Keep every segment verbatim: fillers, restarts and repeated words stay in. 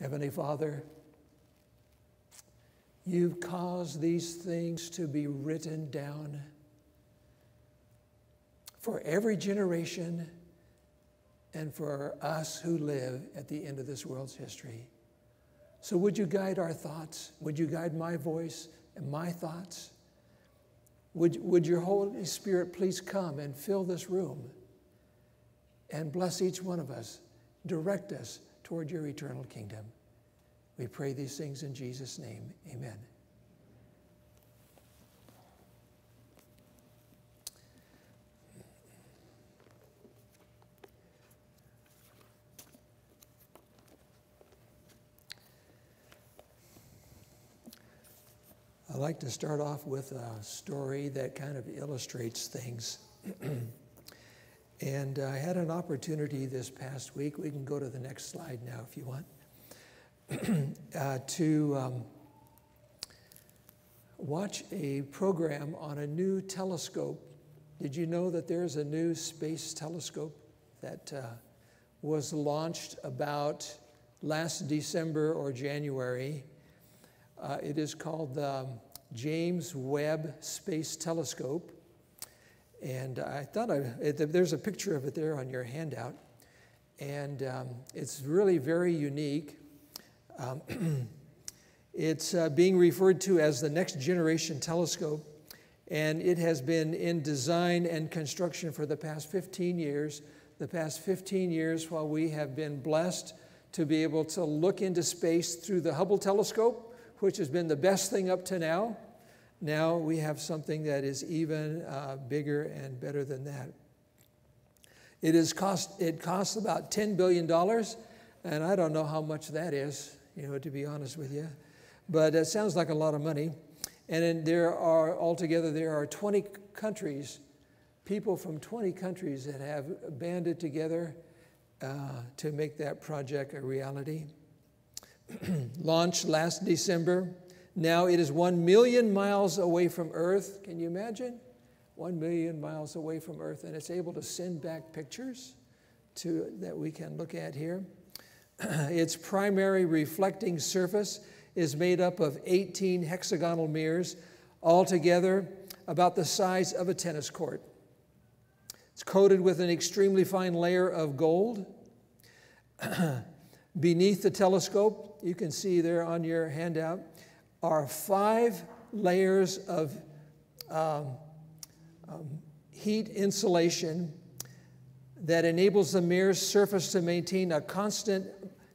Heavenly Father, you've caused these things to be written down for every generation and for us who live at the end of this world's history. So would you guide our thoughts? Would you guide my voice and my thoughts? Would, would your Holy Spirit please come and fill this room and bless each one of us, direct us toward your eternal kingdom. We pray these things in Jesus' name, amen. I'd like to start off with a story that kind of illustrates things. And I had an opportunity this past week, we can go to the next slide now if you want, uh, to um, watch a program on a new telescope. Did you know that there's a new space telescope that uh, was launched about last December or January? Uh, it is called the James Webb Space Telescope. And I thought, I, it, there's a picture of it there on your handout. And um, it's really very unique. Um, it's uh, being referred to as the next generation telescope. And it has been in design and construction for the past fifteen years. The past fifteen years while we have been blessed to be able to look into space through the Hubble Telescope, which has been the best thing up to now. Now we have something that is even uh, bigger and better than that. It is cost, it costs about ten billion dollars, and I don't know how much that is, you know, to be honest with you, but it sounds like a lot of money. And in, there are, altogether, there are twenty countries, people from twenty countries that have banded together uh, to make that project a reality. Launched last December. Now it is one million miles away from Earth. Can you imagine? One million miles away from Earth, and it's able to send back pictures to, that we can look at here. Its primary reflecting surface is made up of eighteen hexagonal mirrors, altogether about the size of a tennis court. It's coated with an extremely fine layer of gold. Beneath the telescope, you can see there on your handout, are five layers of um, um, heat insulation that enables the mirror's surface to maintain a constant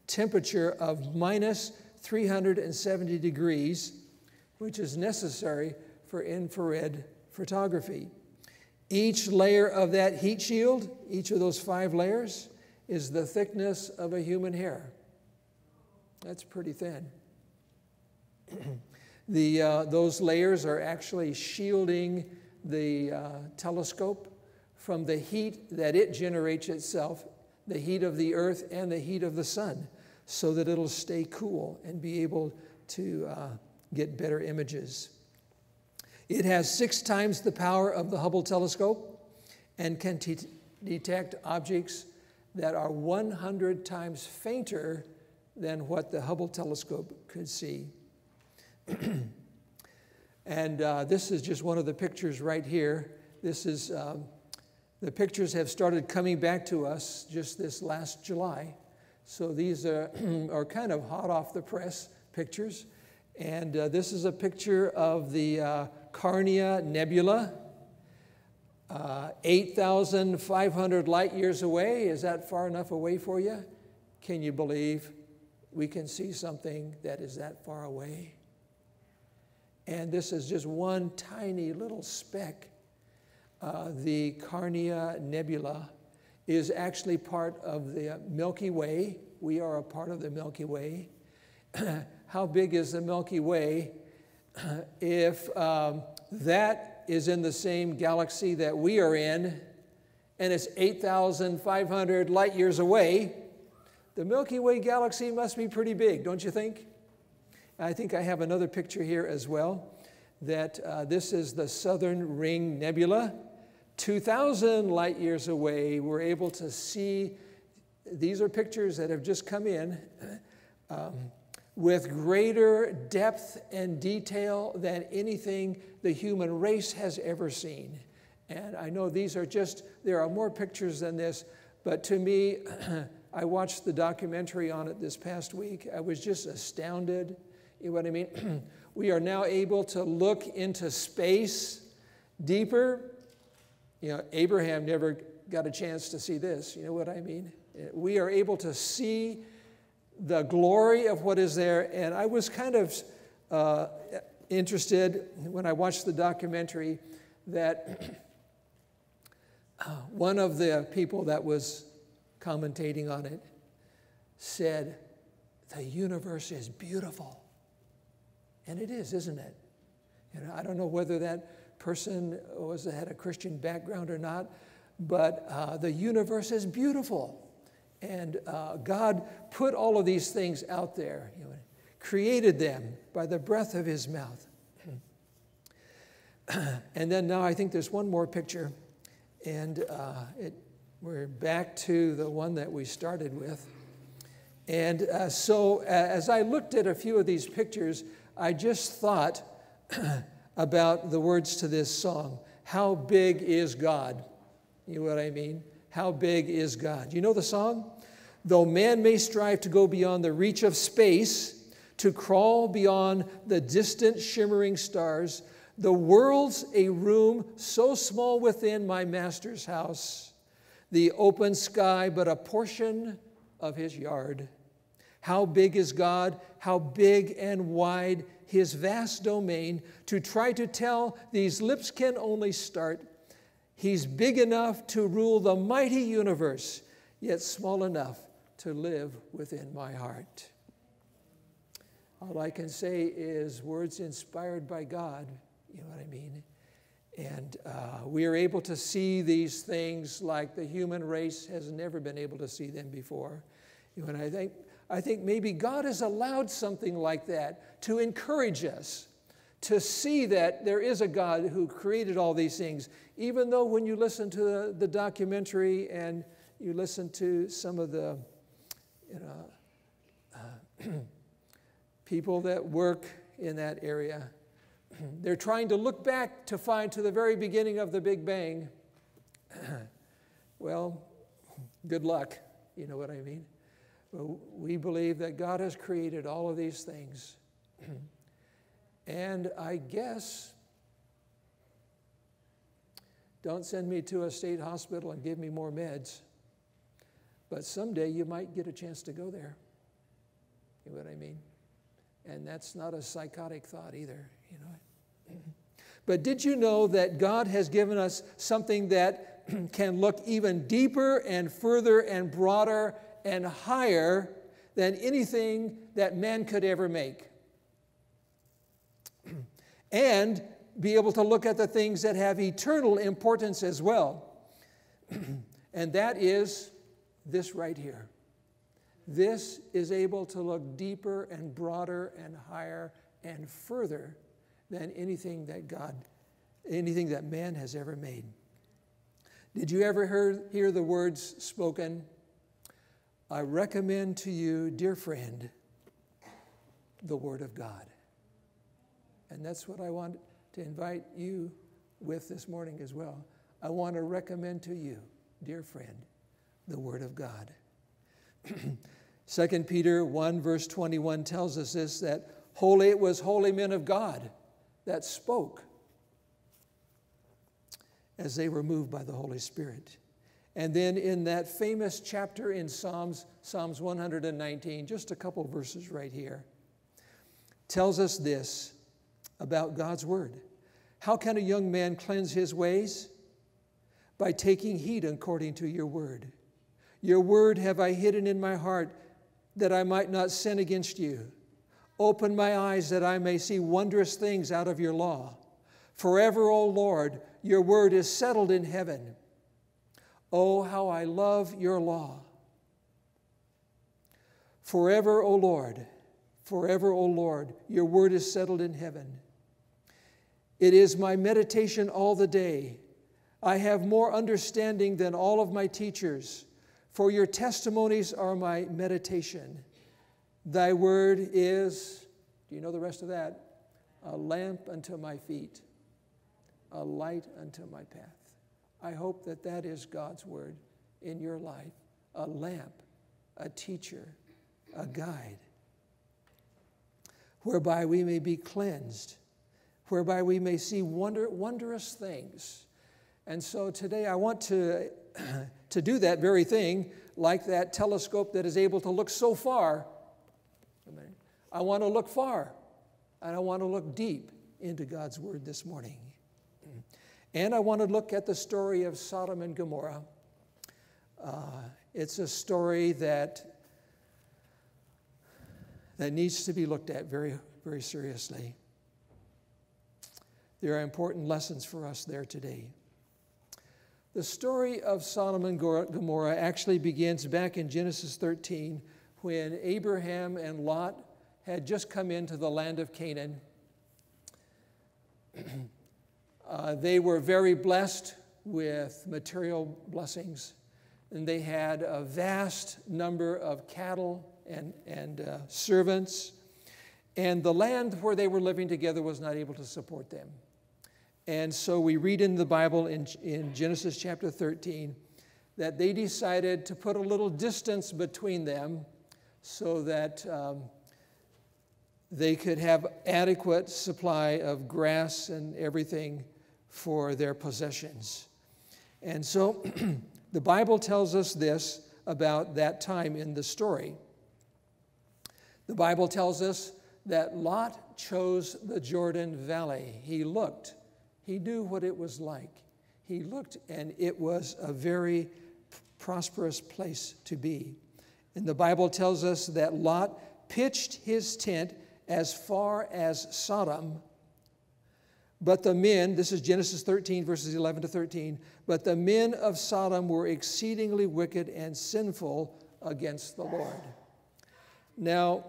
temperature of minus three hundred seventy degrees, which is necessary for infrared photography. Each layer of that heat shield, each of those five layers, is the thickness of a human hair. That's pretty thin. The, uh, those layers are actually shielding the uh, telescope from the heat that it generates itself, the heat of the earth and the heat of the sun, so that it'll stay cool and be able to uh, get better images. It has six times the power of the Hubble telescope and can detect objects that are one hundred times fainter than what the Hubble telescope could see. And uh, this is just one of the pictures right here. This is, um, the pictures have started coming back to us just this last July. So these are, are kind of hot off the press pictures. And uh, this is a picture of the uh, Carina Nebula. Uh, eight thousand five hundred light years away. Is that far enough away for you? Can you believe we can see something that is that far away? And this is just one tiny little speck. Uh, the Carina Nebula is actually part of the Milky Way. We are a part of the Milky Way. How big is the Milky Way? If um, that is in the same galaxy that we are in, and it's eight thousand five hundred light years away, the Milky Way galaxy must be pretty big, don't you think? I think I have another picture here as well, that uh, this is the Southern Ring Nebula. two thousand light years away, we're able to see, these are pictures that have just come in um, with greater depth and detail than anything the human race has ever seen. And I know these are just, there are more pictures than this, but to me, I watched the documentary on it this past week. I was just astounded. You know what I mean? We are now able to look into space deeper. You know, Abraham never got a chance to see this. You know what I mean? We are able to see the glory of what is there. And I was kind of uh, interested when I watched the documentary that one of the people that was commentating on it said, the universe is beautiful. And it is, isn't it? You know, I don't know whether that person was, had a Christian background or not, but uh, the universe is beautiful. And uh, God put all of these things out there, you know, created them by the breath of his mouth. And then now I think there's one more picture, and uh, it, we're back to the one that we started with. And uh, so uh, as I looked at a few of these pictures, I just thought about the words to this song, How Big Is God? You know what I mean? How big is God? You know the song? Though man may strive to go beyond the reach of space, to crawl beyond the distant shimmering stars, the world's a room so small within my master's house, the open sky but a portion of his yard. How big is God? How big and wide his vast domain. To try to tell, these lips can only start. He's big enough to rule the mighty universe, yet small enough to live within my heart. All I can say is words inspired by God, you know what I mean? And uh, we are able to see these things like the human race has never been able to see them before. You know, and I think, I think maybe God has allowed something like that to encourage us to see that there is a God who created all these things, even though when you listen to the, the documentary and you listen to some of the you know, uh, people that work in that area, they're trying to look back to find to the very beginning of the Big Bang. Well, good luck, you know what I mean? But we believe that God has created all of these things. And I guess, don't send me to a state hospital and give me more meds, but someday you might get a chance to go there. You know what I mean? And that's not a psychotic thought either, you know. But did you know that God has given us something that can look even deeper and further and broader and higher than anything that man could ever make? And be able to look at the things that have eternal importance as well. And that is this right here. This is able to look deeper and broader and higher and further than anything that God, anything that man has ever made. Did you ever hear, hear the words spoken? I recommend to you, dear friend, the Word of God. And that's what I want to invite you with this morning as well. I want to recommend to you, dear friend, the Word of God. Second Peter one, verse twenty-one tells us this, that holy, it was holy men of God that spoke as they were moved by the Holy Spirit. And then in that famous chapter in Psalms, Psalms one nineteen, just a couple verses right here, tells us this about God's word. How can a young man cleanse his ways? By taking heed according to your word. Your word have I hidden in my heart that I might not sin against you. Open my eyes that I may see wondrous things out of your law. Forever, O Lord, your word is settled in heaven. Oh, how I love your law. Forever, O Lord, forever, O Lord, your word is settled in heaven. It is my meditation all the day. I have more understanding than all of my teachers, for your testimonies are my meditation. Thy word is, do you know the rest of that? A lamp unto my feet, a light unto my path. I hope that that is God's word in your life, a lamp, a teacher, a guide, whereby we may be cleansed, whereby we may see wonder, wondrous things. And so today I want to, to do that very thing, like that telescope that is able to look so far. I want to look far, and I want to look deep into God's word this morning. And I want to look at the story of Sodom and Gomorrah. Uh, it's a story that, that needs to be looked at very, very seriously. There are important lessons for us there today. The story of Sodom and Gomorrah actually begins back in Genesis thirteen, when Abraham and Lot had just come into the land of Canaan. Uh, they were very blessed with material blessings, and they had a vast number of cattle and, and uh, servants, and the land where they were living together was not able to support them. And so we read in the Bible in, in Genesis chapter thirteen that they decided to put a little distance between them so that um, they could have adequate supply of grass and everything for their possessions. And so the Bible tells us this about that time in the story. The Bible tells us that Lot chose the Jordan Valley. He looked. He knew what it was like. He looked, and it was a very prosperous place to be. And the Bible tells us that Lot pitched his tent as far as Sodom, but the men, this is Genesis thirteen, verses eleven to thirteen, but the men of Sodom were exceedingly wicked and sinful against the Lord. Now,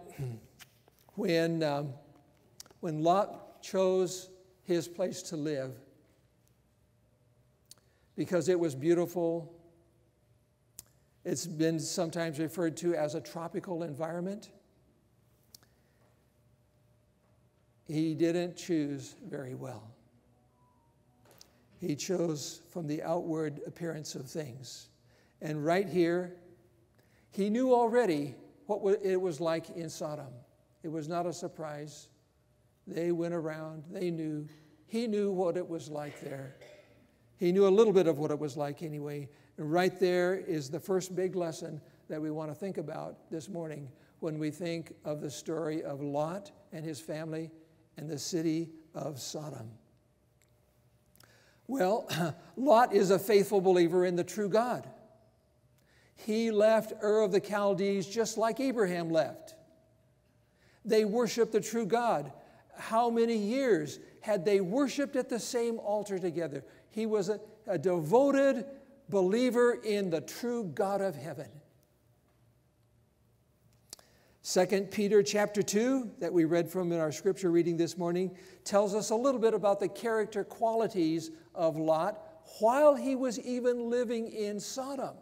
when, um, when Lot chose his place to live, because it was beautiful, it's been sometimes referred to as a tropical environment, he didn't choose very well. He chose from the outward appearance of things. And right here, he knew already what it was like in Sodom. It was not a surprise. They went around, they knew. He knew what it was like there. He knew a little bit of what it was like anyway. And right there is the first big lesson that we want to think about this morning when we think of the story of Lot and his family and the city of Sodom. Well, Lot is a faithful believer in the true God. He left Ur of the Chaldees just like Abraham left. They worshiped the true God. How many years had they worshiped at the same altar together? He was a, a devoted believer in the true God of heaven. Second Peter chapter two, that we read from in our scripture reading this morning, tells us a little bit about the character qualities of Lot while he was even living in Sodom.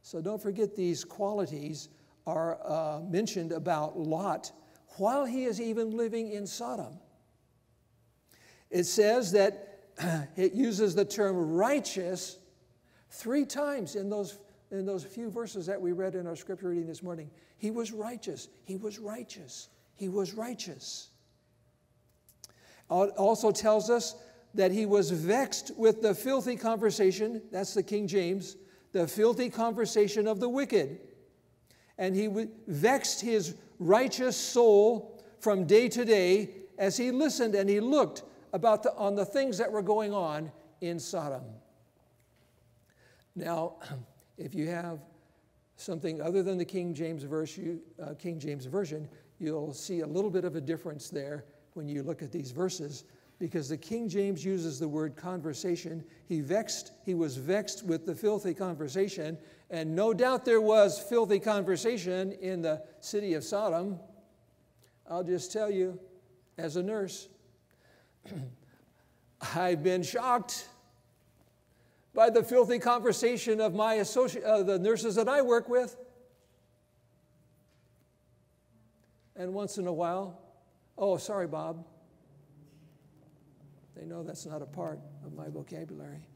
So don't forget these qualities are uh, mentioned about Lot while he is even living in Sodom. It says that it uses the term righteous three times in those In those few verses that we read in our scripture reading this morning. He was righteous. He was righteous. He was righteous. It also tells us that he was vexed with the filthy conversation. That's the King James. The filthy conversation of the wicked. And he vexed his righteous soul from day to day as he listened and he looked about the, on the things that were going on in Sodom. Now, if you have something other than the King James, verse, you, uh, King James Version, you'll see a little bit of a difference there when you look at these verses, because the King James uses the word conversation. He vexed, he was vexed with the filthy conversation, and no doubt there was filthy conversation in the city of Sodom. I'll just tell you, as a nurse, I've been shocked by the filthy conversation of my associate, uh, the nurses that I work with. And once in a while, oh, sorry, Bob. They know that's not a part of my vocabulary.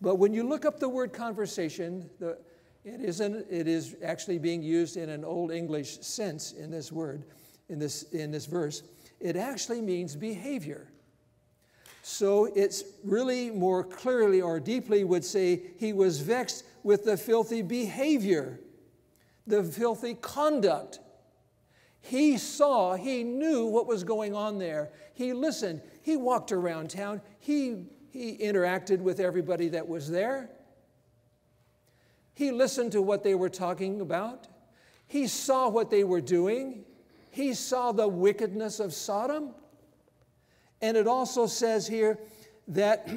But when you look up the word conversation, the, it, isn't, it is actually being used in an Old English sense in this word, in this, in this verse. It actually means behavior. So it's really more clearly or deeply would say he was vexed with the filthy behavior, the filthy conduct. He saw, he knew what was going on there. He listened, he walked around town, he, he interacted with everybody that was there. He listened to what they were talking about. He saw what they were doing. He saw the wickedness of Sodom. And it also says here that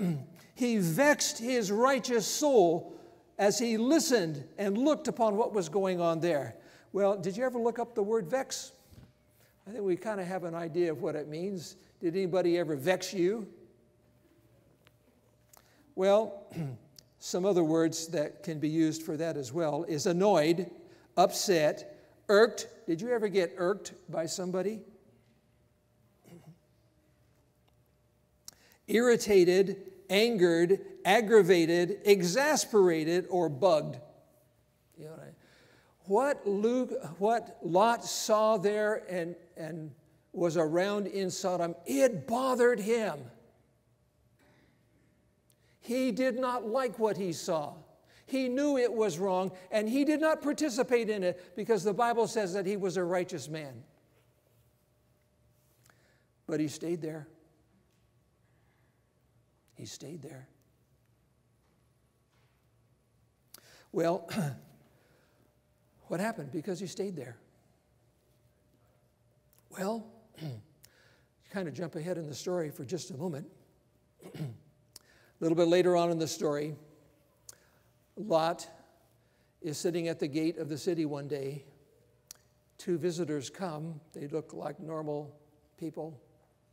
he vexed his righteous soul as he listened and looked upon what was going on there. Well, did you ever look up the word vex? I think we kind of have an idea of what it means. Did anybody ever vex you? Well, some other words that can be used for that as well is annoyed, upset, irked. Did you ever get irked by somebody? Irritated, angered, aggravated, exasperated, or bugged. You know what, I, what, Luke, what Lot saw there and, and was around in Sodom, it bothered him. He did not like what he saw. He knew it was wrong, and he did not participate in it because the Bible says that he was a righteous man. But he stayed there. He stayed there. Well, what happened? Because he stayed there. Well, kind of jump ahead in the story for just a moment. A little bit later on in the story, Lot is sitting at the gate of the city one day. Two visitors come. They look like normal people.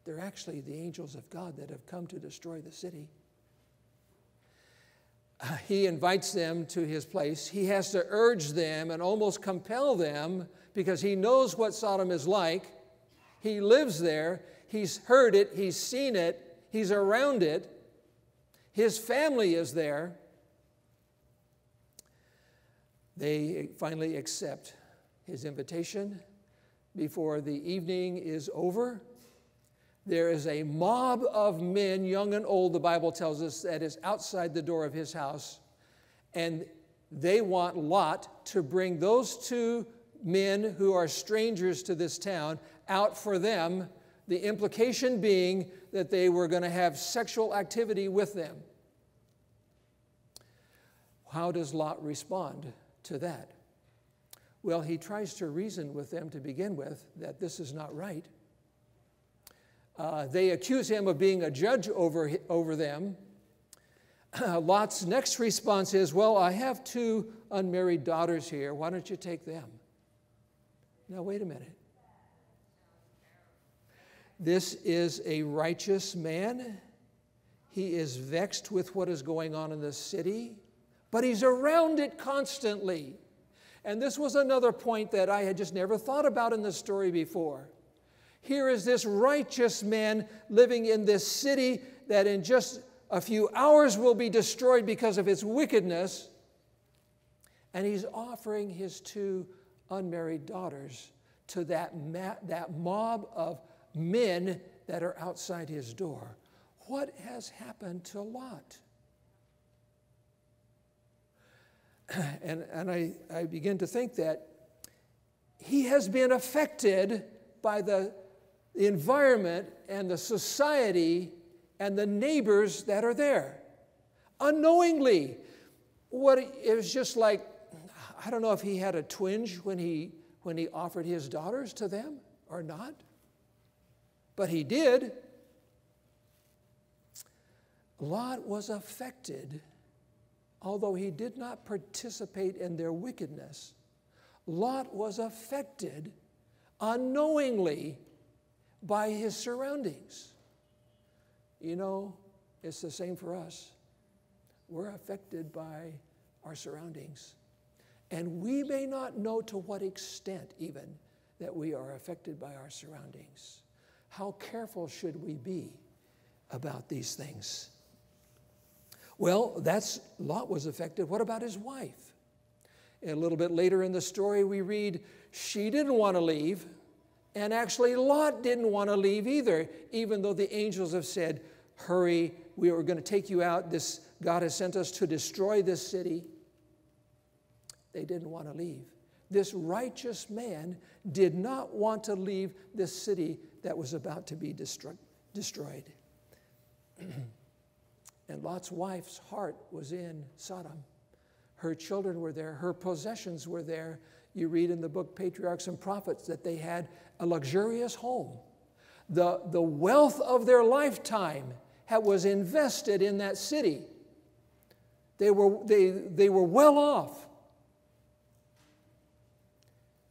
They're actually the angels of God that have come to destroy the city. Uh, he invites them to his place. He has to urge them and almost compel them because he knows what Sodom is like. He lives there. He's heard it. He's seen it. He's around it. His family is there. They finally accept his invitation. Before the evening is over, there is a mob of men, young and old, the Bible tells us, that is outside the door of his house. And they want Lot to bring those two men who are strangers to this town out for them, the implication being that they were going to have sexual activity with them. How does Lot respond to that? Well, he tries to reason with them to begin with that this is not right. Uh, they accuse him of being a judge over, over them. Lot's next response is, well, I have two unmarried daughters here. Why don't you take them? Now, wait a minute. This is a righteous man. He is vexed with what is going on in the city, but he's around it constantly. And this was another point that I had just never thought about in the story before. Here is this righteous man living in this city that in just a few hours will be destroyed because of its wickedness. And he's offering his two unmarried daughters to that, ma that mob of men that are outside his door. What has happened to Lot? And, and I, I begin to think that he has been affected by the the environment and the society and the neighbors that are there. Unknowingly, what it was just like, I don't know if he had a twinge when he, when he offered his daughters to them or not, but he did. Lot was affected, although he did not participate in their wickedness. Lot was affected unknowingly by his surroundings. You know, it's the same for us. We're affected by our surroundings. And we may not know to what extent even that we are affected by our surroundings. How careful should we be about these things? Well, that's Lot was affected. What about his wife? And a little bit later in the story, we read she didn't want to leave. And actually, Lot didn't want to leave either, even though the angels have said, hurry, we are going to take you out. This, God has sent us to destroy this city. They didn't want to leave. This righteous man did not want to leave this city that was about to be destruct, destroyed. And Lot's wife's heart was in Sodom. Her children were there. Her possessions were there. You read in the book Patriarchs and Prophets that they had a luxurious home. The, the wealth of their lifetime had, was invested in that city. They were, they, they were well off.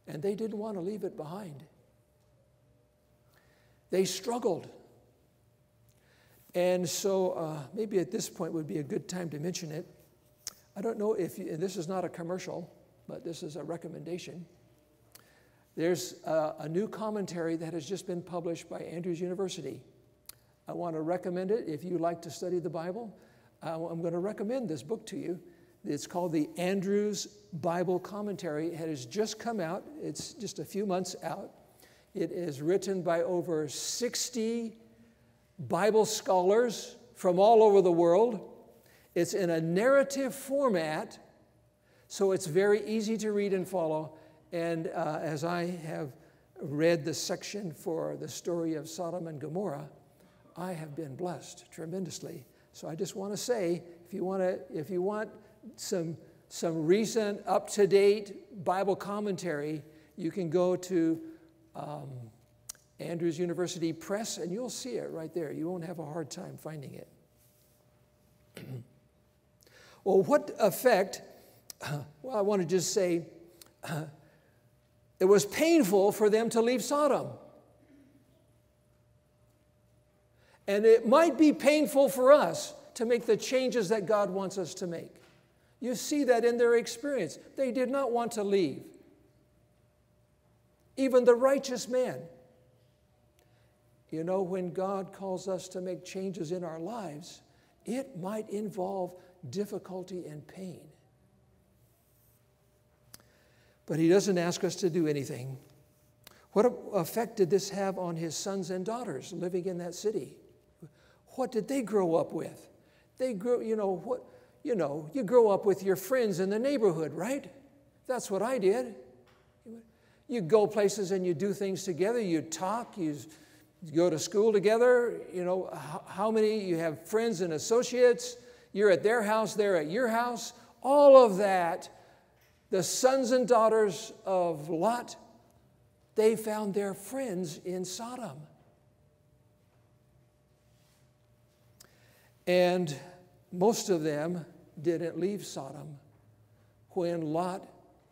And they didn't want to leave it behind. They struggled. And so uh, maybe at this point would be a good time to mention it. I don't know if, you, and this is not a commercial, but this is a recommendation. There's a, a new commentary that has just been published by Andrews University. I want to recommend it if you like to study the Bible. Uh, I'm going to recommend this book to you. It's called the Andrews Bible Commentary. It has just come out. It's just a few months out. It is written by over sixty Bible scholars from all over the world. It's in a narrative format, so it's very easy to read and follow. And uh, as I have read the section for the story of Sodom and Gomorrah, I have been blessed tremendously. So I just want to say, if you want to, if you want some some recent up-to-date Bible commentary, you can go to um, Andrews University Press, and you'll see it right there. You won't have a hard time finding it. Well, what effect? Well, I want to just say uh, it was painful for them to leave Sodom. And it might be painful for us to make the changes that God wants us to make. You see that in their experience. They did not want to leave. Even the righteous man. You know, when God calls us to make changes in our lives, it might involve difficulty and pain. But he doesn't ask us to do anything. What effect did this have on his sons and daughters living in that city? What did they grow up with? They grew, you know, what, you know, you grow up with your friends in the neighborhood, right? That's what I did. You go places and you do things together. You talk, you go to school together. You know, how many, you have friends and associates. You're at their house, they're at your house. All of that, the sons and daughters of Lot, they found their friends in Sodom. And most of them didn't leave Sodom when Lot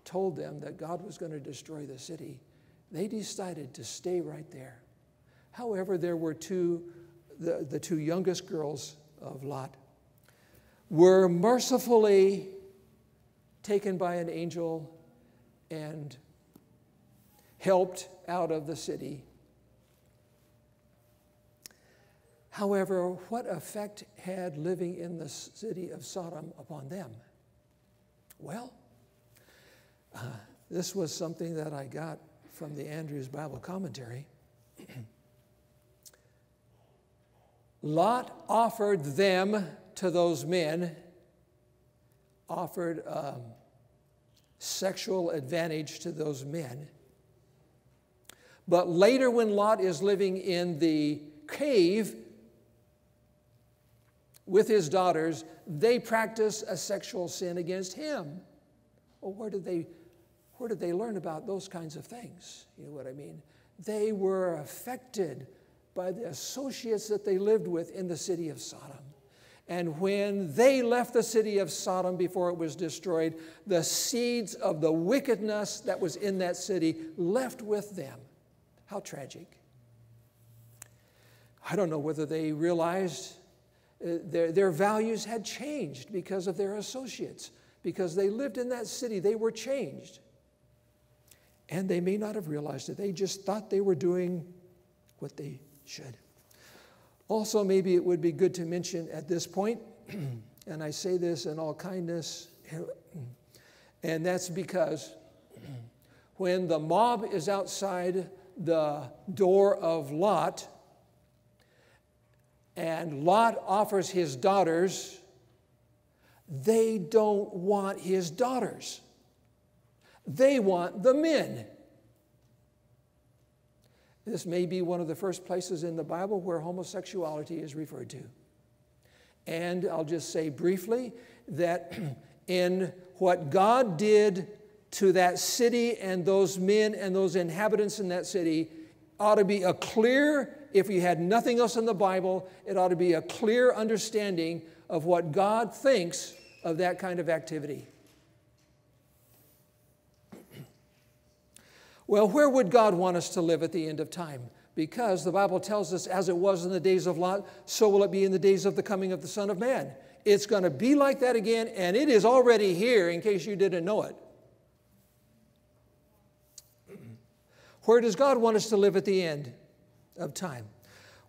told them that God was going to destroy the city. They decided to stay right there. However, there were two, the, the two youngest girls of Lot were mercifully taken by an angel and helped out of the city. However, what effect had living in the city of Sodom upon them? Well, uh, this was something that I got from the Andrews Bible Commentary. Lot offered them to those men, offered um, sexual advantage to those men. But later when Lot is living in the cave with his daughters, they practice a sexual sin against him. Well, where did they, where did they learn about those kinds of things? You know what I mean? They were affected by the associates that they lived with in the city of Sodom. And when they left the city of Sodom before it was destroyed, the seeds of the wickedness that was in that city left with them. How tragic. I don't know whether they realized uh, their, their values had changed because of their associates. Because they lived in that city, they were changed. And they may not have realized it. They just thought they were doing what they should. Also, maybe it would be good to mention at this point, and I say this in all kindness, and that's because when the mob is outside the door of Lot, and Lot offers his daughters, they don't want his daughters. They want the men. This may be one of the first places in the Bible where homosexuality is referred to. And I'll just say briefly that in what God did to that city and those men and those inhabitants in that city ought to be a clear, if you had nothing else in the Bible, it ought to be a clear understanding of what God thinks of that kind of activity. Well, where would God want us to live at the end of time? Because the Bible tells us, as it was in the days of Lot, so will it be in the days of the coming of the Son of Man. It's going to be like that again, and it is already here, in case you didn't know it. Where does God want us to live at the end of time?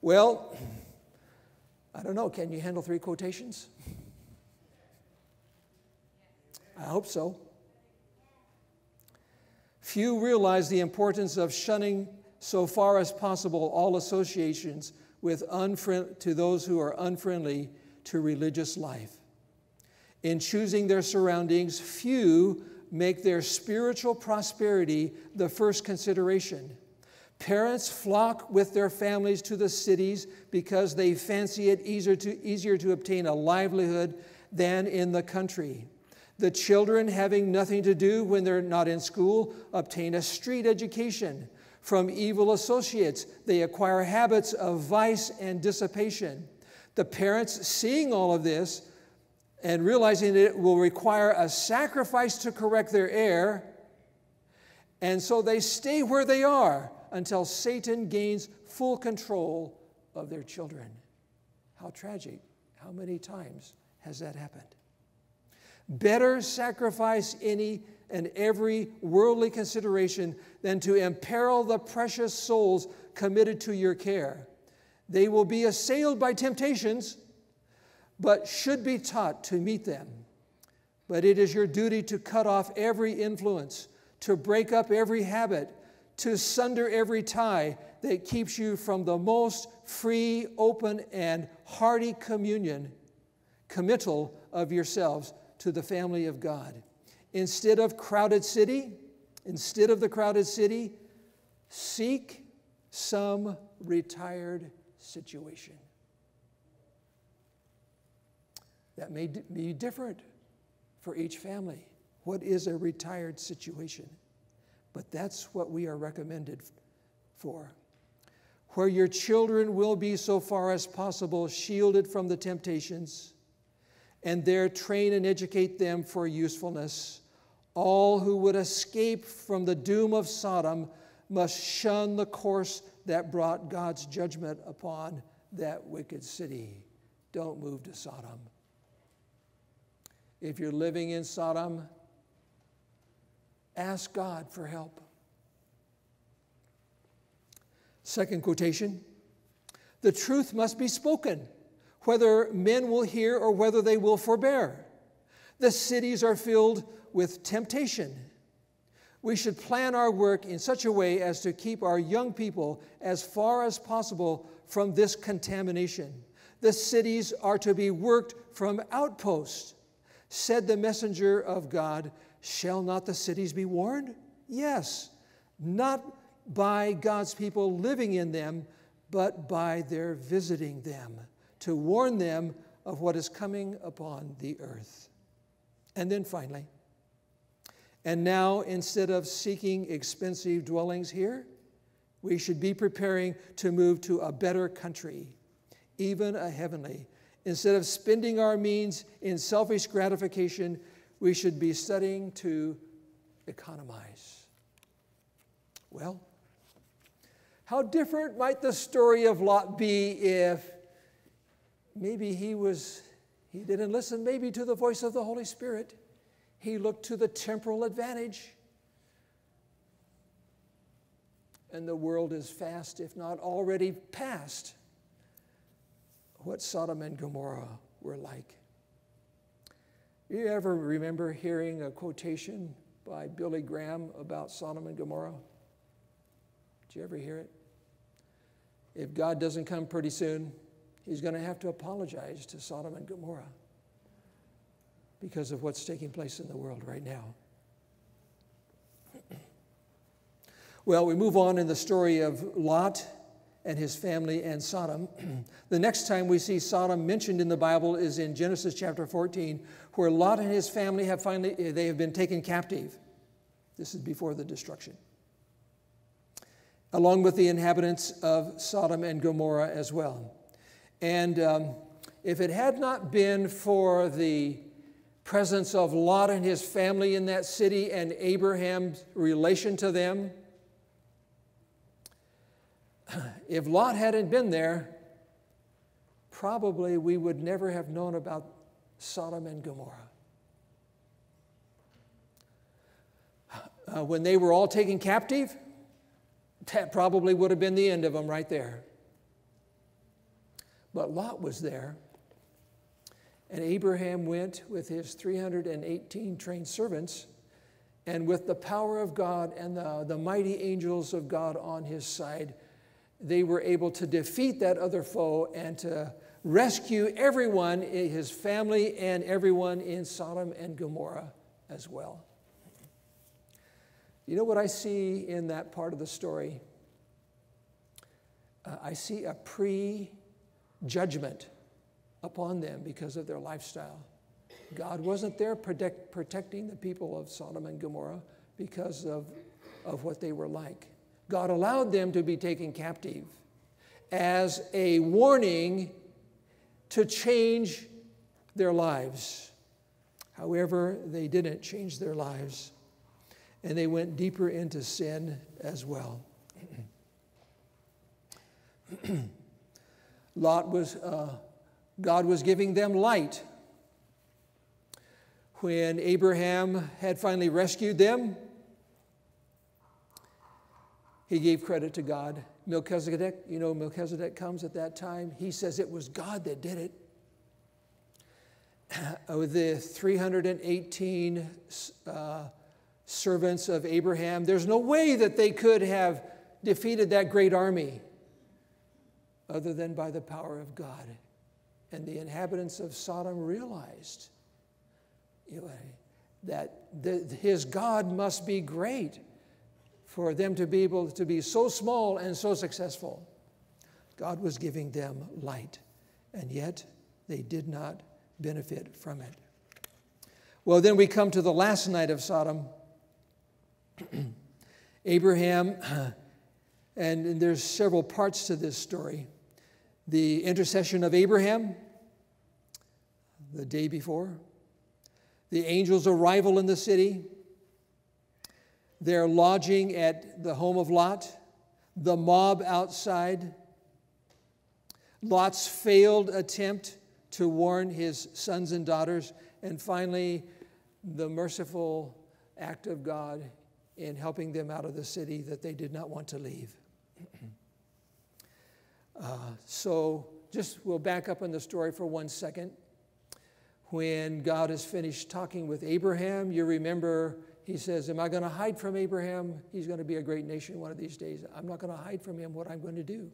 Well, I don't know. Can you handle three quotations? I hope so. Few realize the importance of shunning, so far as possible, all associations with unfriend to those who are unfriendly to religious life. In choosing their surroundings, few make their spiritual prosperity the first consideration. Parents flock with their families to the cities because they fancy it easier to, easier to obtain a livelihood than in the country. The children, having nothing to do when they're not in school, obtain a street education. From evil associates, they acquire habits of vice and dissipation. The parents, seeing all of this and realizing that it will require a sacrifice to correct their error, and so they stay where they are until Satan gains full control of their children. How tragic. How many times has that happened? Better sacrifice any and every worldly consideration than to imperil the precious souls committed to your care. They will be assailed by temptations, but should be taught to meet them. But it is your duty to cut off every influence, to break up every habit, to sunder every tie that keeps you from the most free, open, and hearty communion, committal of yourselves to the family of God. Instead of crowded city, instead of the crowded city, seek some retired situation. That may be different for each family. What is a retired situation? But that's what we are recommended for. Where your children will be, so far as possible, shielded from the temptations, and there train and educate them for usefulness. All who would escape from the doom of Sodom must shun the course that brought God's judgment upon that wicked city. Don't move to Sodom. If you're living in Sodom, ask God for help. Second quotation, the truth must be spoken, whether men will hear or whether they will forbear. The cities are filled with temptation. We should plan our work in such a way as to keep our young people as far as possible from this contamination. The cities are to be worked from outposts. Said the messenger of God, shall not the cities be warned? Yes, not by God's people living in them, but by their visiting them, to warn them of what is coming upon the earth. And then finally, and now instead of seeking expensive dwellings here, we should be preparing to move to a better country, even a heavenly. Instead of spending our means in selfish gratification, we should be studying to economize. Well, how different might the story of Lot be if maybe he was, he didn't listen maybe to the voice of the Holy Spirit. He looked to the temporal advantage. and the world is fast, if not already past, what Sodom and Gomorrah were like. You ever remember hearing a quotation by Billy Graham about Sodom and Gomorrah? Did you ever hear it? If God doesn't come pretty soon, he's going to have to apologize to Sodom and Gomorrah because of what's taking place in the world right now. Well, we move on in the story of Lot and his family and Sodom. The next time we see Sodom mentioned in the Bible is in Genesis chapter fourteen, where Lot and his family have finally, they have been taken captive. This is before the destruction, along with the inhabitants of Sodom and Gomorrah as well. And um, if it had not been for the presence of Lot and his family in that city and Abraham's relation to them, if Lot hadn't been there, probably we would never have known about Sodom and Gomorrah. Uh, when they were all taken captive, that probably would have been the end of them right there. But Lot was there, and Abraham went with his three hundred eighteen trained servants, and with the power of God and the, the mighty angels of God on his side, they were able to defeat that other foe and to rescue everyone, his family and everyone in Sodom and Gomorrah as well. You know what I see in that part of the story? Uh, I see a pre-judgment upon them because of their lifestyle. God wasn't there protect, protecting the people of Sodom and Gomorrah because of, of what they were like. God allowed them to be taken captive as a warning to change their lives. However, they didn't change their lives, and they went deeper into sin as well. Lot was, uh, God was giving them light. When Abraham had finally rescued them, he gave credit to God. Melchizedek, you know, Melchizedek comes at that time. He says it was God that did it. Uh, the three hundred eighteen uh, servants of Abraham, there's no way that they could have defeated that great army other than by the power of God. And the inhabitants of Sodom realized, you know, that the, his God must be great for them to be able to be so small and so successful. God was giving them light, and yet they did not benefit from it. Well, then we come to the last night of Sodom. Abraham, and, and there's several parts to this story. The intercession of Abraham the day before, the angel's arrival in the city, their lodging at the home of Lot, the mob outside, Lot's failed attempt to warn his sons and daughters, and finally, the merciful act of God in helping them out of the city that they did not want to leave. uh, so just we'll back up in the story for one second. When God has finished talking with Abraham, you remember he says, am I going to hide from Abraham? He's going to be a great nation one of these days. I'm not going to hide from him what I'm going to do.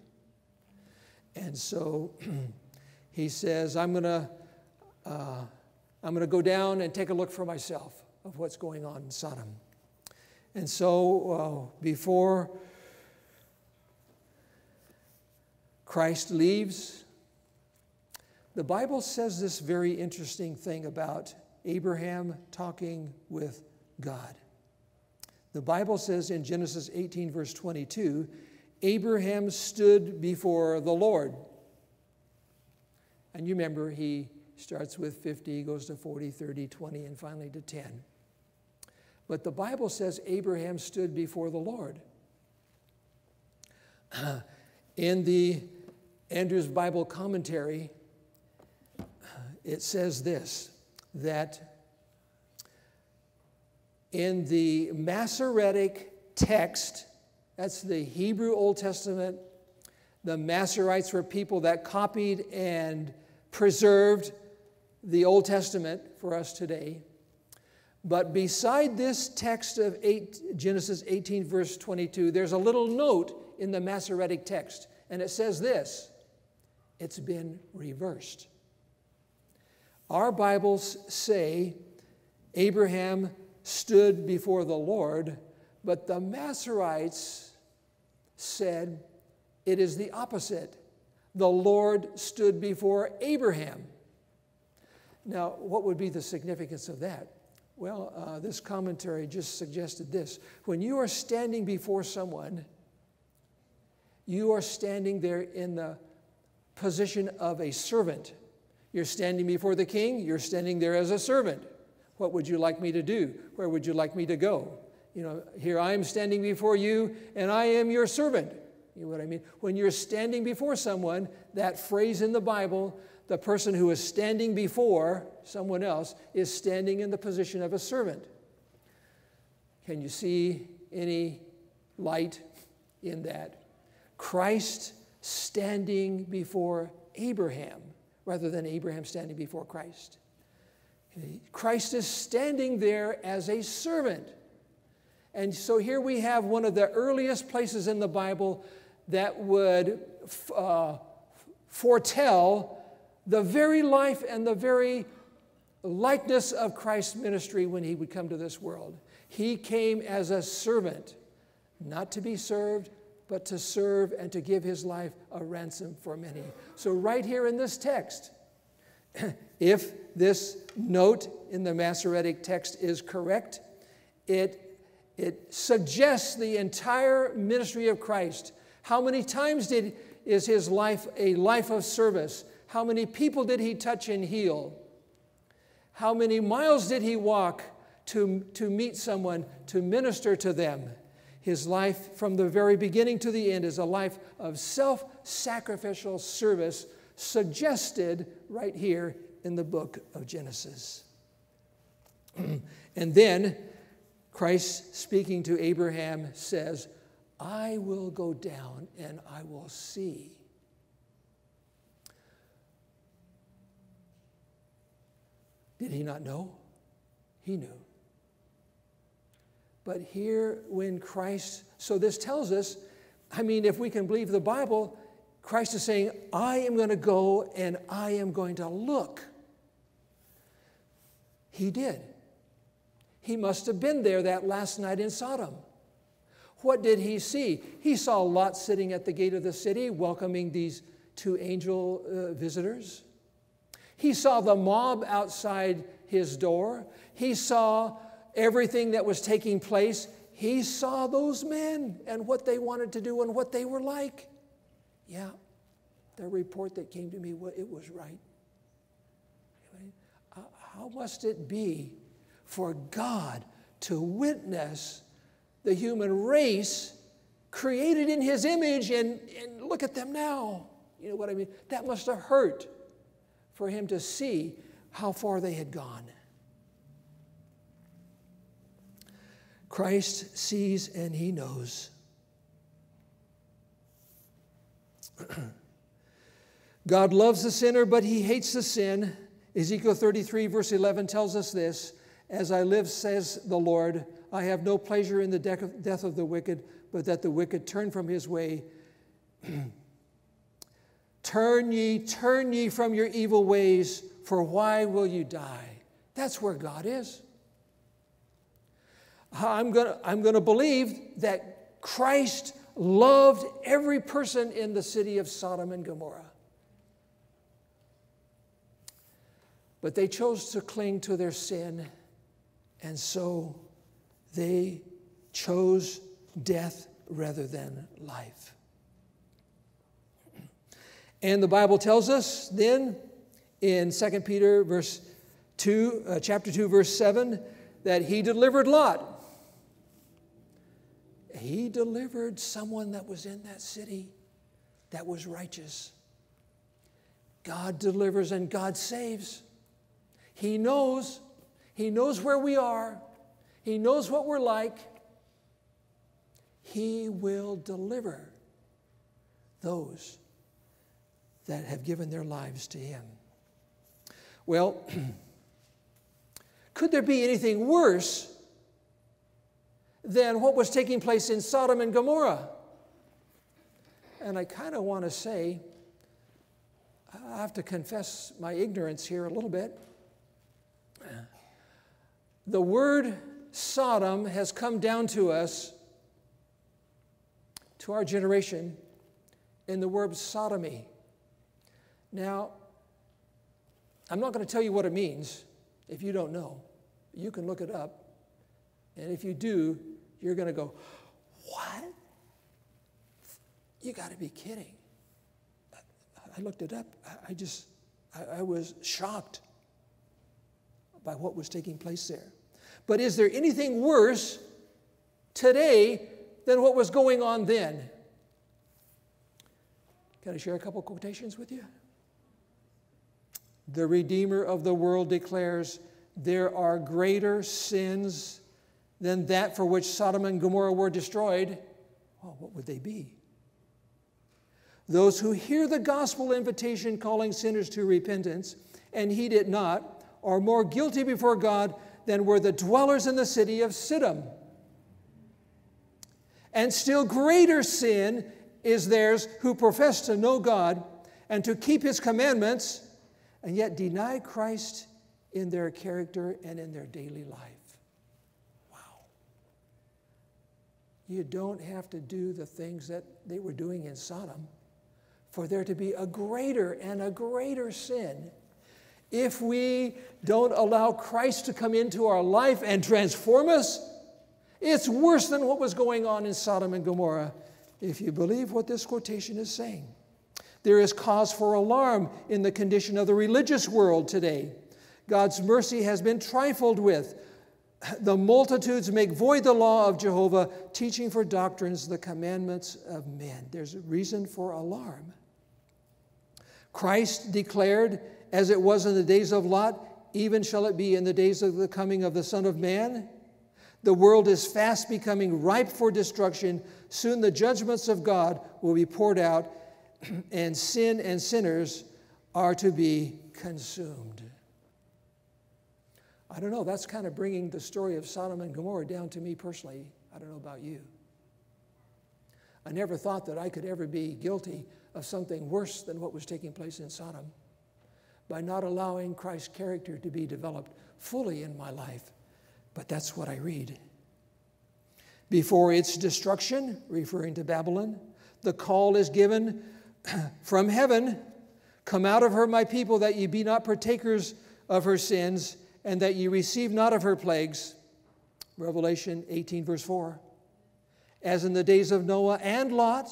And so he says, I'm going to, uh, I'm going to go down and take a look for myself of what's going on in Sodom. And so uh, before Christ leaves, the Bible says this very interesting thing about Abraham talking with God. The Bible says in Genesis eighteen, verse twenty-two, Abraham stood before the Lord. And you remember, he starts with fifty, goes to forty, thirty, twenty, and finally to ten. But the Bible says Abraham stood before the Lord. In the Andrews Bible Commentary, it says this, that in the Masoretic text, That's the Hebrew Old Testament. The Masoretes were people that copied and preserved the Old Testament for us today. But beside this text of Genesis eighteen, verse twenty-two, there's a little note in the Masoretic text, and it says this: it's been reversed. Our Bibles say Abraham stood before the Lord, but the Masoretes said it is the opposite. The Lord stood before Abraham. Now, what would be the significance of that? Well, uh, this commentary just suggested this. When you are standing before someone, you are standing there in the position of a servant. You're standing before the king. You're standing there as a servant. What would you like me to do? Where would you like me to go? You know, here I am standing before you, and I am your servant. You know what I mean? When you're standing before someone, that phrase in the Bible, the person who is standing before someone else is standing in the position of a servant. Can you see any light in that? Christ standing before Abraham rather than Abraham standing before Christ. Christ is standing there as a servant. And so here we have one of the earliest places in the Bible that would uh, foretell the very life and the very likeness of Christ's ministry when he would come to this world. He came as a servant, not to be served, but to serve and to give his life a ransom for many. So right here in this text, if this note in the Masoretic text is correct, it, it suggests the entire ministry of Christ. How many times did, is his life a life of service? How many people did he touch and heal? How many miles did he walk to, to meet someone, to minister to them? His life from the very beginning to the end is a life of self-sacrificial service, suggested right here in the book of Genesis. And then Christ, speaking to Abraham, says, I will go down and I will see. Did he not know? He knew. But here when Christ, so this tells us, I mean, if we can believe the Bible, Christ is saying, I am going to go and I am going to look. He did. He must have been there that last night in Sodom. What did he see? He saw Lot sitting at the gate of the city welcoming these two angel uh, visitors. He saw the mob outside his door. He saw everything that was taking place. He saw those men and what they wanted to do and what they were like. Yeah, the report that came to me, it was right. How must it be for God to witness the human race created in his image and, and look at them now? You know what I mean? That must have hurt for him to see how far they had gone. Christ sees and he knows. God loves the sinner, but he hates the sin. Ezekiel thirty-three, verse eleven tells us this: as I live, says the Lord, I have no pleasure in the death of the wicked, but that the wicked turn from his way. Turn ye, turn ye from your evil ways, for why will you die? That's where God is. I'm going to I'm going to believe that Christ loved every person in the city of Sodom and Gomorrah. But they chose to cling to their sin, and so they chose death rather than life. And the Bible tells us then in Second Peter verse two, uh, chapter two, verse seven, that he delivered Lot. He delivered someone that was in that city that was righteous. God delivers and God saves. He knows. He knows where we are. He knows what we're like. He will deliver those that have given their lives to him. Well, could there be anything worse than what was taking place in Sodom and Gomorrah? And I kind of want to say, I have to confess my ignorance here a little bit. The word Sodom has come down to us, to our generation, in the word sodomy. Now, I'm not going to tell you what it means if you don't know. You can look it up. And if you do, you're going to go, what? You got to be kidding. I looked it up. I just, I, I was shocked by what was taking place there. But is there anything worse today than what was going on then? Can I share a couple quotations with you? The Redeemer of the world declares, there are greater sins than that for which Sodom and Gomorrah were destroyed. Oh, what would they be? Those who hear the gospel invitation calling sinners to repentance and heed it not are more guilty before God than were the dwellers in the city of Sodom. And still greater sin is theirs who profess to know God and to keep his commandments and yet deny Christ in their character and in their daily life. Wow. You don't have to do the things that they were doing in Sodom for there to be a greater and a greater sin if we don't allow Christ to come into our life and transform us. It's worse than what was going on in Sodom and Gomorrah, if you believe what this quotation is saying. There is cause for alarm in the condition of the religious world today. God's mercy has been trifled with. The multitudes make void the law of Jehovah, teaching for doctrines the commandments of men. There's a reason for alarm. Christ declared, as it was in the days of Lot, even shall it be in the days of the coming of the Son of Man. The world is fast becoming ripe for destruction. Soon the judgments of God will be poured out, and sin and sinners are to be consumed. I don't know, that's kind of bringing the story of Sodom and Gomorrah down to me personally. I don't know about you. I never thought that I could ever be guilty of something worse than what was taking place in Sodom by not allowing Christ's character to be developed fully in my life. But that's what I read. Before its destruction, referring to Babylon, the call is given from heaven, come out of her, my people, that ye be not partakers of her sins, and that ye receive not of her plagues. Revelation eighteen, verse four. As in the days of Noah and Lot,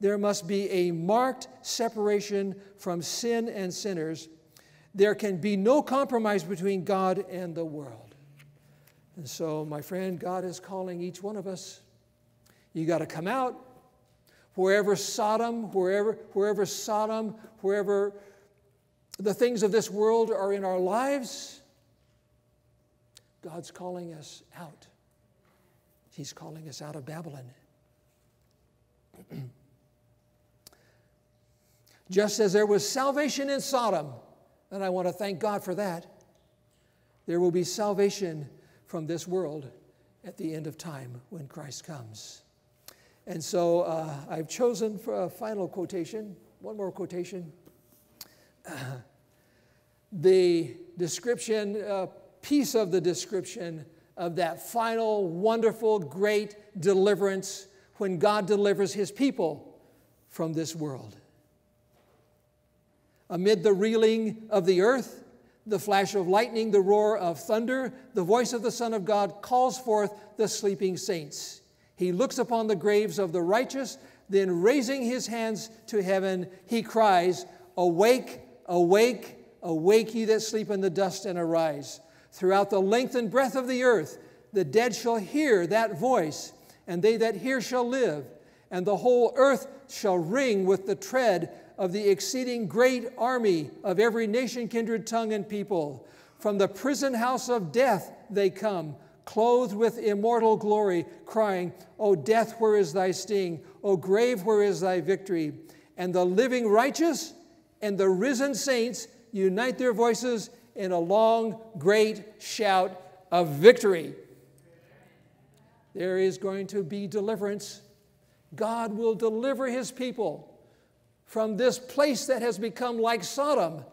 there must be a marked separation from sin and sinners. There can be no compromise between God and the world. And so, my friend, God is calling each one of us. You got to come out. Wherever Sodom, wherever, wherever Sodom, wherever the things of this world are in our lives, God's calling us out. He's calling us out of Babylon. Just as there was salvation in Sodom, and I want to thank God for that, there will be salvation from this world at the end of time when Christ comes. And so uh, I've chosen for a final quotation, one more quotation. Uh, the description... Uh, piece of the description of that final, wonderful, great deliverance when God delivers his people from this world. Amid the reeling of the earth, the flash of lightning, the roar of thunder, the voice of the Son of God calls forth the sleeping saints. He looks upon the graves of the righteous, then raising his hands to heaven, he cries, awake, awake, awake ye that sleep in the dust and arise. Throughout the length and breadth of the earth, the dead shall hear that voice, and they that hear shall live, and the whole earth shall ring with the tread of the exceeding great army of every nation, kindred, tongue, and people. From the prison house of death they come, clothed with immortal glory, crying, "O death, where is thy sting? O grave, where is thy victory?" And the living righteous and the risen saints unite their voices in a long, great shout of victory. There is going to be deliverance. God will deliver his people from this place that has become like Sodom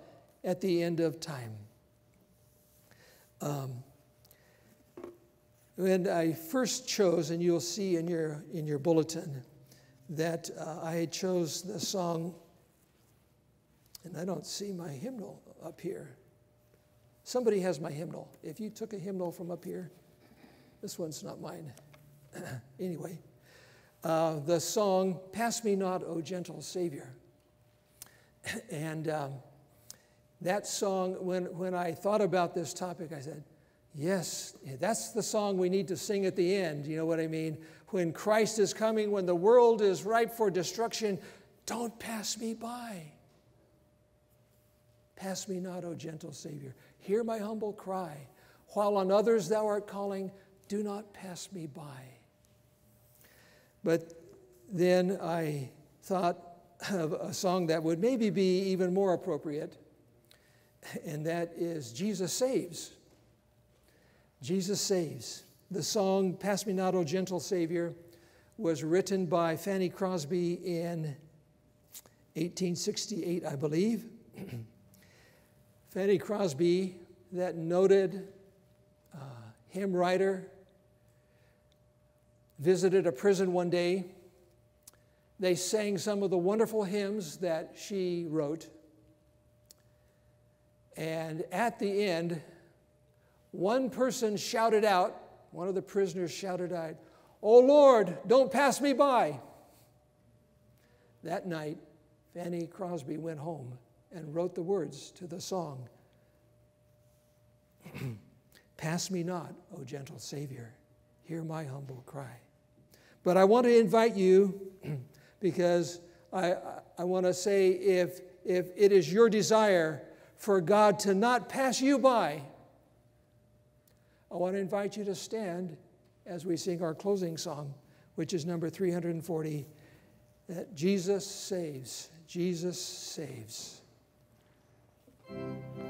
at the end of time. Um, when I first chose, and you'll see in your, in your bulletin, that uh, I chose the song, and I don't see my hymnal up here. Somebody has my hymnal. If you took a hymnal from up here, this one's not mine. Anyway, uh, the song, "Pass Me Not, O Gentle Savior." And um, that song, when, when I thought about this topic, I said, yes, that's the song we need to sing at the end. You know what I mean? When Christ is coming, when the world is ripe for destruction, don't pass me by. Pass me not, O gentle Savior. Hear my humble cry. While on others thou art calling, do not pass me by. But then I thought of a song that would maybe be even more appropriate, and that is Jesus Saves. Jesus Saves. The song, "Pass Me Not, O Gentle Savior," was written by Fanny Crosby in eighteen sixty-eight, I believe. Fanny Crosby, that noted uh, hymn writer, visited a prison one day. They sang some of the wonderful hymns that she wrote. And at the end, one person shouted out, one of the prisoners shouted out, "Oh Lord, don't pass me by." That night, Fanny Crosby went home and wrote the words to the song, "Pass me not, O gentle Savior, hear my humble cry." But I want to invite you, because I, I want to say, if, if it is your desire for God to not pass you by, I want to invite you to stand as we sing our closing song, which is number three hundred forty, that Jesus Saves, Jesus Saves. Thank you.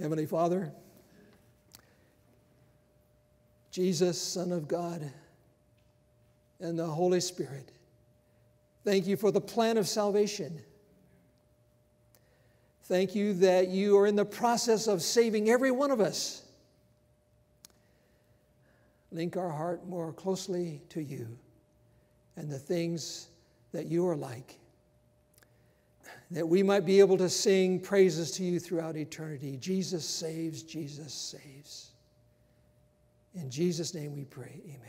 Heavenly Father, Jesus, Son of God, and the Holy Spirit, thank you for the plan of salvation. Thank you that you are in the process of saving every one of us. Link our heart more closely to you and the things that you are like, that we might be able to sing praises to you throughout eternity. Jesus saves, Jesus saves. In Jesus' name we pray, amen.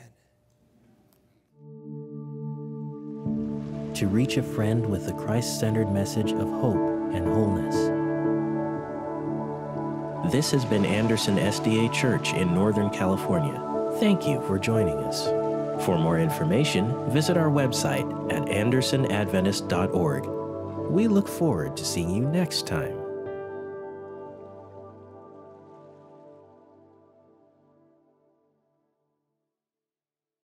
To reach a friend with a Christ-centered message of hope and wholeness. This has been Anderson S D A Church in Northern California. Thank you for joining us. For more information, visit our website at anderson adventist dot org. We look forward to seeing you next time.